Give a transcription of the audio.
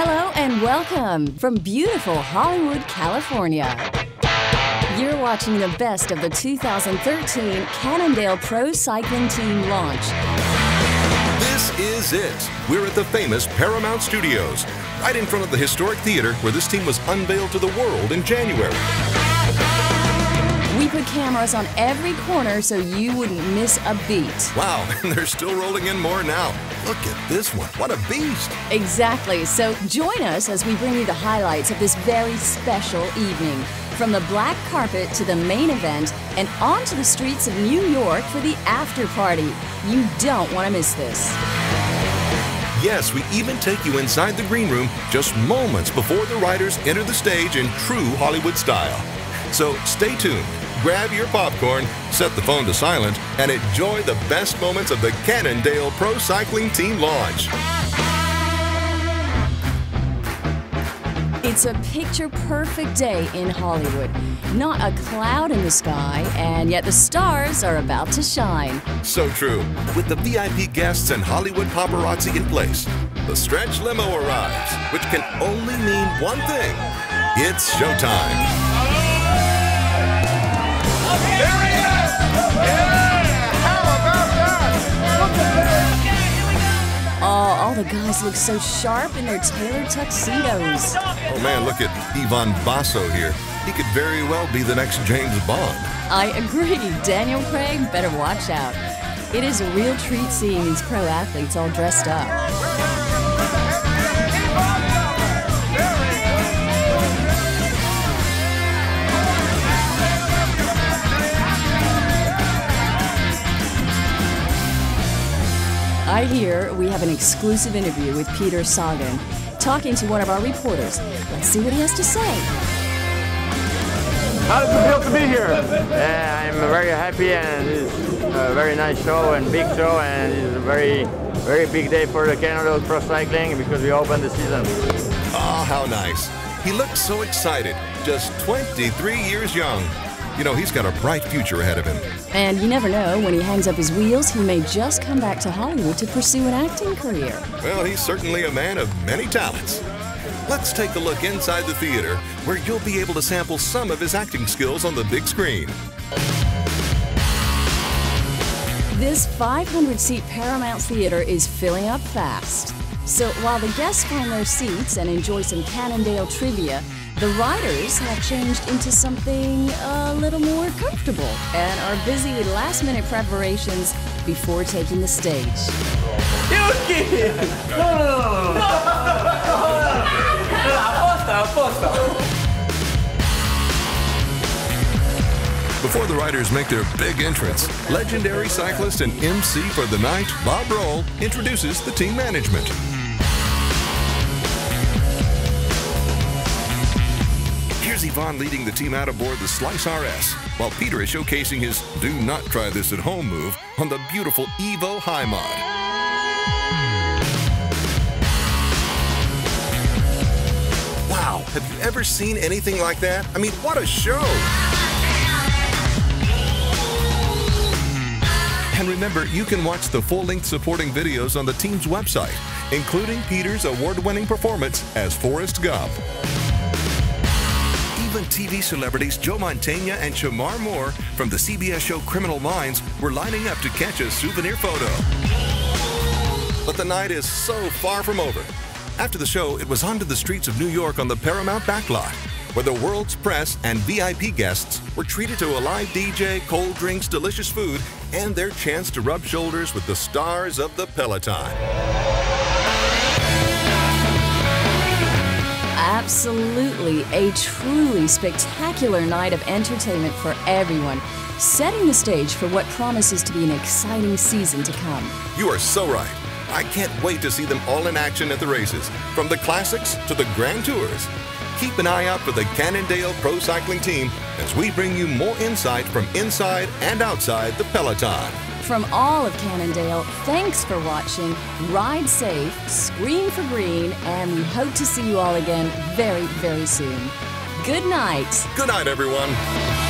Hello and welcome from beautiful Hollywood, California. You're watching the best of the 2013 Cannondale Pro Cycling Team launch. This is it. We're at the famous Paramount Studios, right in front of the historic theater where this team was unveiled to the world in January. We put cameras on every corner so you wouldn't miss a beat. Wow, and they're still rolling in more now. Look at this one, what a beast. Exactly, so join us as we bring you the highlights of this very special evening. From the black carpet to the main event and onto the streets of New York for the after party. You don't want to miss this. Yes, we even take you inside the green room just moments before the riders enter the stage in true Hollywood style. So stay tuned, grab your popcorn, set the phone to silent, and enjoy the best moments of the Cannondale Pro Cycling Team launch. It's a picture-perfect day in Hollywood. Not a cloud in the sky, and yet the stars are about to shine. So true. With the VIP guests and Hollywood paparazzi in place, the stretch limo arrives, which can only mean one thing. It's showtime. All the guys look so sharp in their tailored tuxedos. Oh man, look at Ivan Basso here. He could very well be the next James Bond. I agree. Daniel Craig, better watch out. It is a real treat seeing these pro athletes all dressed up. I hear we have an exclusive interview with Peter Sagan, talking to one of our reporters. Let's see what he has to say. How does it feel to be here? I'm very happy, and it's a very nice show and big show, and it's a very, very big day for the Cannondale Pro Cycling because we opened the season. Oh, how nice. He looks so excited, just 23 years young. You know, he's got a bright future ahead of him. And you never know, when he hangs up his wheels, he may just come back to Hollywood to pursue an acting career. Well, he's certainly a man of many talents. Let's take a look inside the theater, where you'll be able to sample some of his acting skills on the big screen. This 500-seat Paramount Theater is filling up fast. So while the guests find their seats and enjoy some Cannondale trivia, the riders have changed into something a little more comfortable and are busy with last-minute preparations before taking the stage. Yuki! Before the riders make their big entrance, legendary cyclist and MC for the night, Bob Roll, introduces the team management. Ivan leading the team out aboard the Slice RS, while Peter is showcasing his do not try this at home move on the beautiful EVO High Mod. Wow, have you ever seen anything like that? I mean, what a show! And remember, you can watch the full-length supporting videos on the team's website, including Peter's award-winning performance as Forrest Gump. Even TV celebrities Joe Mantegna and Shemar Moore from the CBS show Criminal Minds were lining up to catch a souvenir photo. But the night is so far from over. After the show, it was onto the streets of New York on the Paramount backlot, where the world's press and VIP guests were treated to a live DJ, cold drinks, delicious food, and their chance to rub shoulders with the stars of the peloton. Absolutely a truly spectacular night of entertainment for everyone, setting the stage for what promises to be an exciting season to come. You are so right. I can't wait to see them all in action at the races, from the classics to the grand tours. Keep an eye out for the Cannondale Pro Cycling Team as we bring you more insight from inside and outside the peloton. From all of Cannondale, thanks for watching. Ride safe, screen for green, and we hope to see you all again very, very soon. Good night. Good night, everyone.